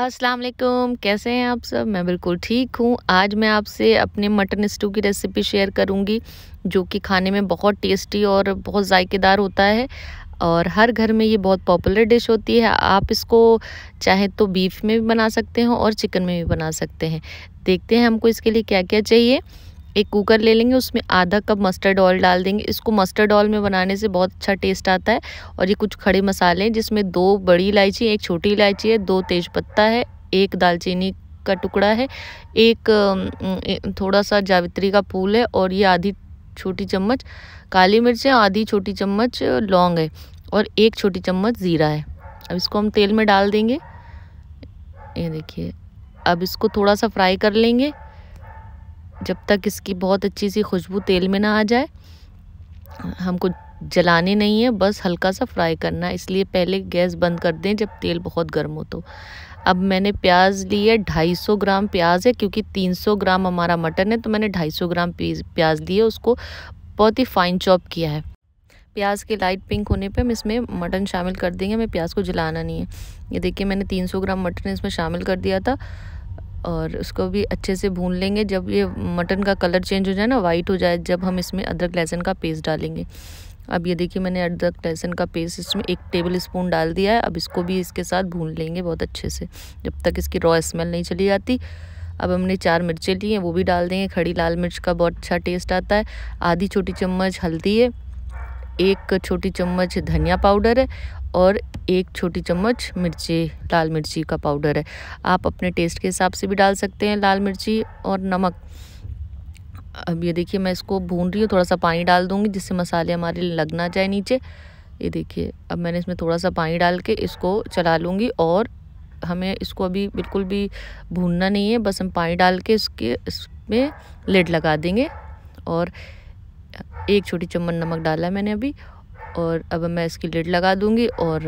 अस्सलाम वालेकुम, कैसे हैं आप सब। मैं बिल्कुल ठीक हूँ। आज मैं आपसे अपने मटन स्टू की रेसिपी शेयर करूँगी जो कि खाने में बहुत टेस्टी और बहुत जायकेदार होता है और हर घर में ये बहुत पॉपुलर डिश होती है। आप इसको चाहे तो बीफ में भी बना सकते हो और चिकन में भी बना सकते हैं। देखते हैं हमको इसके लिए क्या क्या चाहिए। एक कुकर ले लेंगे, उसमें आधा कप मस्टर्ड ऑयल डाल देंगे। इसको मस्टर्ड ऑयल में बनाने से बहुत अच्छा टेस्ट आता है। और ये कुछ खड़े मसाले हैं जिसमें 2 बड़ी इलायची, 1 छोटी इलायची है, 2 तेज़पत्ता है, 1 दालचीनी का टुकड़ा है, 1 थोड़ा सा जावित्री का फूल है और ये आधी छोटी चम्मच काली मिर्च है, आधी छोटी चम्मच लौंग है और 1 छोटी चम्मच ज़ीरा है। अब इसको हम तेल में डाल देंगे। ये देखिए, अब इसको थोड़ा सा फ्राई कर लेंगे जब तक इसकी बहुत अच्छी सी खुशबू तेल में ना आ जाए। हमको जलाने नहीं है, बस हल्का सा फ्राई करना है, इसलिए पहले गैस बंद कर दें जब तेल बहुत गर्म हो। तो अब मैंने प्याज ली है, 250 ग्राम प्याज है क्योंकि 300 ग्राम हमारा मटन है, तो मैंने 250 ग्राम प्याज ली है। उसको बहुत ही फाइन चॉप किया है। प्याज के लाइट पिंक होने पे हम इसमें मटन शामिल कर देंगे, हमें प्याज को जलाना नहीं है। ये देखिए, मैंने 300 ग्राम मटन इसमें शामिल कर दिया था और उसको भी अच्छे से भून लेंगे। जब ये मटन का कलर चेंज हो जाए ना, वाइट हो जाए, जब हम इसमें अदरक लहसुन का पेस्ट डालेंगे। अब ये देखिए, मैंने अदरक लहसुन का पेस्ट इसमें 1 टेबलस्पून डाल दिया है। अब इसको भी इसके साथ भून लेंगे बहुत अच्छे से जब तक इसकी रॉ स्मेल नहीं चली जाती। अब हमने 4 मिर्चें ली हैं, वो भी डाल देंगे। खड़ी लाल मिर्च का बहुत अच्छा टेस्ट आता है। आधी छोटी चम्मच हल्दी है, 1 छोटी चम्मच धनिया पाउडर है और 1 छोटी चम्मच मिर्ची, लाल मिर्ची का पाउडर है। आप अपने टेस्ट के हिसाब से भी डाल सकते हैं लाल मिर्ची और नमक। अब ये देखिए, मैं इसको भून रही हूँ, थोड़ा सा पानी डाल दूँगी जिससे मसाले हमारे लग ना जाए नीचे। ये देखिए, अब मैंने इसमें थोड़ा सा पानी डाल के इसको चला लूँगी और हमें इसको अभी बिल्कुल भी भूनना नहीं है, बस हम पानी डाल के इसमें लिड लगा देंगे। और 1 छोटी चम्मच नमक डाला है मैंने अभी। और अब मैं इसकी लिड लगा दूंगी और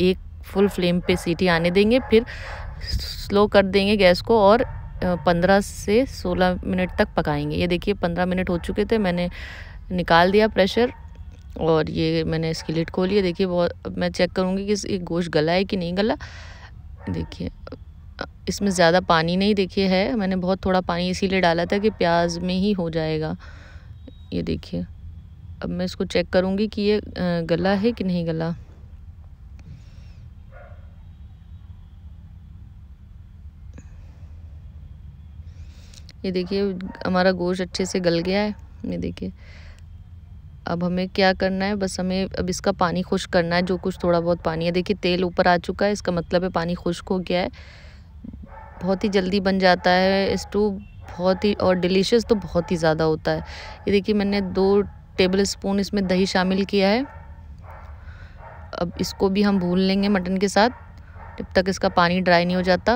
1 फुल फ्लेम पे सीटी आने देंगे, फिर स्लो कर देंगे गैस को और 15 से 16 मिनट तक पकाएंगे। ये देखिए, 15 मिनट हो चुके थे, मैंने निकाल दिया प्रेशर और ये मैंने इसकी लिड खोली है। देखिए, अब मैं चेक करूँगी कि ये गोश्त गला है कि नहीं गला। देखिए, इसमें ज़्यादा पानी नहीं देखिए है, मैंने बहुत थोड़ा पानी इसीलिए डाला था कि प्याज में ही हो जाएगा। ये देखिए, अब मैं इसको चेक करूँगी कि ये गला है कि नहीं गला। ये देखिए, हमारा गोश्त अच्छे से गल गया है। ये देखिए, अब हमें क्या करना है, बस हमें अब इसका पानी खुश्क करना है, जो कुछ थोड़ा बहुत पानी है। देखिए, तेल ऊपर आ चुका है, इसका मतलब है पानी खुश्क हो गया है। बहुत ही जल्दी बन जाता है स्टू, बहुत ही, और डिलीशियस तो बहुत ही ज़्यादा होता है। ये देखिए, मैंने 2 टेबलस्पून इसमें दही शामिल किया है। अब इसको भी हम भून लेंगे मटन के साथ जब तक इसका पानी ड्राई नहीं हो जाता,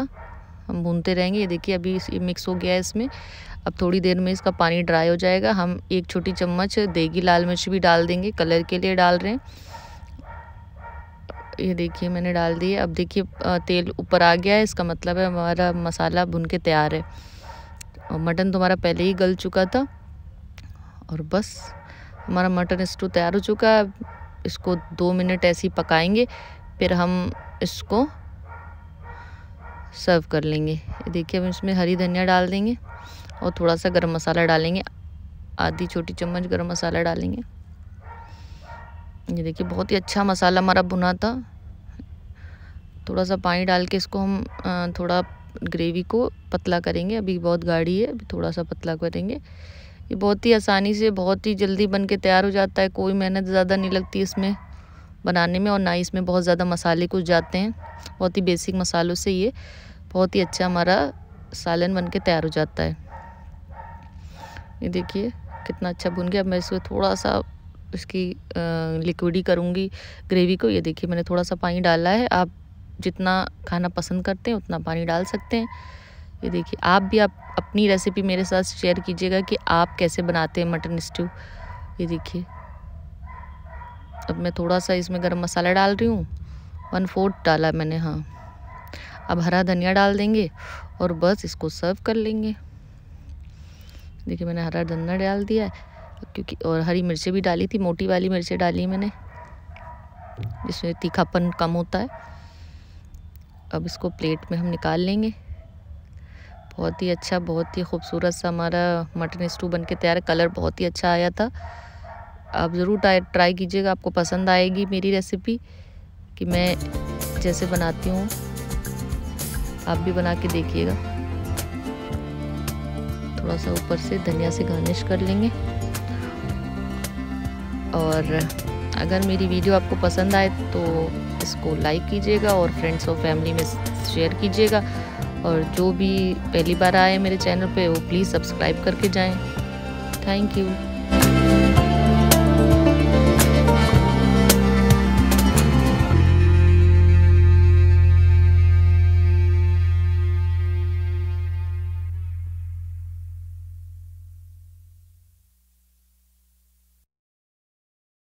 हम भूनते रहेंगे। ये देखिए, अभी मिक्स हो गया है इसमें। अब थोड़ी देर में इसका पानी ड्राई हो जाएगा। हम 1 छोटी चम्मच देगी लाल मिर्च भी डाल देंगे, कलर के लिए डाल रहे हैं। ये देखिए, मैंने डाल दी है। अब देखिए, तेल ऊपर आ गया है, इसका मतलब है हमारा मसाला भुन के तैयार है। और मटन तो हमारा पहले ही गल चुका था और बस हमारा मटन स्टू तैयार हो चुका है। इसको 2 मिनट ऐसे ही पकाएंगे, फिर हम इसको सर्व कर लेंगे। देखिए, हम इसमें हरी धनिया डाल देंगे और थोड़ा सा गरम मसाला डालेंगे, आधी छोटी चम्मच गरम मसाला डालेंगे। ये देखिए, बहुत ही अच्छा मसाला हमारा भुना था। थोड़ा सा पानी डाल के इसको हम थोड़ा ग्रेवी को पतला करेंगे, अभी बहुत गाढ़ी है, अभी थोड़ा सा पतला करेंगे। ये बहुत ही आसानी से, बहुत ही जल्दी बन के तैयार हो जाता है। कोई मेहनत ज़्यादा नहीं लगती इसमें बनाने में और ना ही इसमें बहुत ज़्यादा मसाले कुछ जाते हैं। बहुत ही बेसिक मसालों से ये बहुत ही अच्छा हमारा सालन बन के तैयार हो जाता है। ये देखिए, कितना अच्छा भुन गया। अब मैं इसको थोड़ा सा इसकी लिक्विडी करूँगी ग्रेवी को। ये देखिए, मैंने थोड़ा सा पानी डाला है। आप जितना खाना पसंद करते हैं उतना पानी डाल सकते हैं। ये देखिए, आप भी आप अपनी रेसिपी मेरे साथ शेयर कीजिएगा कि आप कैसे बनाते हैं मटन स्टू। ये देखिए, अब मैं थोड़ा सा इसमें गरम मसाला डाल रही हूँ, 1/4 डाला मैंने। हाँ, अब हरा धनिया डाल देंगे और बस इसको सर्व कर लेंगे। देखिए, मैंने हरा धनिया डाल दिया है क्योंकि, और हरी मिर्चें भी डाली थी, मोटी वाली मिर्चें डाली मैंने जिसमें तीखापन कम होता है। अब इसको प्लेट में हम निकाल लेंगे। बहुत ही अच्छा, बहुत ही खूबसूरत सा हमारा मटन स्टू बन के तैयार। कलर बहुत ही अच्छा आया था। आप ज़रूर ट्राई कीजिएगा, आपको पसंद आएगी मेरी रेसिपी कि मैं जैसे बनाती हूँ, आप भी बना के देखिएगा। थोड़ा सा ऊपर से धनिया से गार्निश कर लेंगे। और अगर मेरी वीडियो आपको पसंद आए तो इसको लाइक कीजिएगा और फ्रेंड्स और फैमिली में शेयर कीजिएगा। और जो भी पहली बार आए मेरे चैनल पे वो प्लीज़ सब्सक्राइब करके जाएं। Thank you.